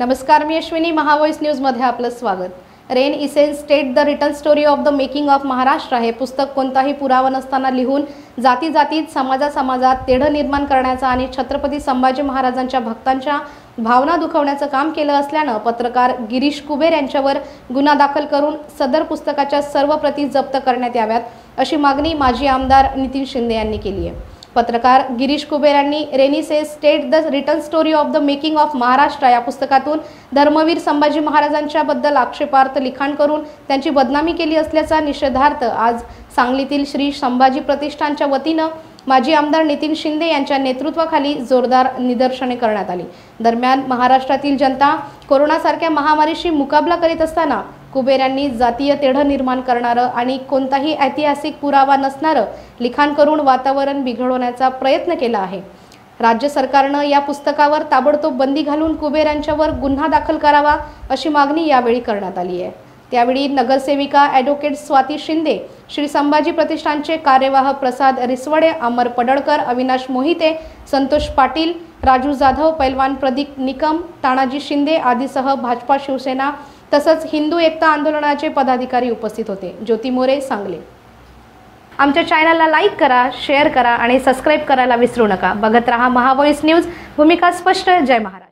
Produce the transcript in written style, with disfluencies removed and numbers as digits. नमस्कार, मी अश्विनी. महावॉइस न्यूज मध्ये आपलं स्वागत. Renaissance state the written story of the making of Maharashtra हे पुस्तक कोणताही पुरावा नसताना लिहून जाती जातीत समाजात तेढं निर्माण करण्याचा आणि छत्रपती संभाजी महाराजांच्या भक्तांच्या भावना दुखवण्याचं काम केलं असल्यानं पत्रकार गिरीश कुबेर यांच्यावर गुन्हा दाखल करून सदर पुस्तकाच्या सर्व प्रती जप्त करण्यात याव्यात अशी मागणी माजी आमदार नितीन शिंदे यांनी केली आहे. पत्रकार गिरीश कुबेर यांनी renaissance state the written story of the making of Maharashtra या पुस्तकातून धर्मवीर संभाजी महाराजांच्याबद्दल आक्षेपार्थ लिखाण करून त्यांची बदनामी केली असल्याचा निषेधार्थ आज सांगलीतील श्री संभाजी प्रतिष्ठानच्या वतीनं माजी आमदार नितीन शिंदे यांच्या नेतृत्वाखाली जोरदार निदर्शने करण्यात आली. दरम्यान महाराष्ट्रातील जनता कोरोनासारख्या महामारीशी मुकाबला करीत असताना कुबेर यांनी जातीय तेढं निर्माण करणारं आणि कोणताही ऐतिहासिक पुरावा नसणारं लिखाण करून वातावरण बिघडवण्याचा प्रयत्न केला आहे. राज्य सरकारनं या पुस्तकावर ताबडतोब बंदी घालून कुबेर यांच्यावर गुन्हा दाखल करावा अशी मागणी यावेळी करण्यात आली आहे. त्यावेळी नगरसेविका ॲडव्होकेट स्वाती शिंदे, श्री संभाजी प्रतिष्ठानचे कार्यवाह प्रसाद रिसवडे, अमर पडळकर, अविनाश मोहिते, संतोष पाटील, राजू जाधव, पैलवान प्रदीप निकम, तानाजी शिंदे आदीसह भाजपा, शिवसेना तसंच हिंदू एकता आंदोलनाचे पदाधिकारी उपस्थित होते. ज्योती मोरे, सांगली. आमच्या चॅनलला लाईक करा, शेअर करा आणि सबस्क्राईब करायला विसरू नका. बघत रहा महावॉइस न्यूज. भूमिका स्पष्ट. जय महाराज.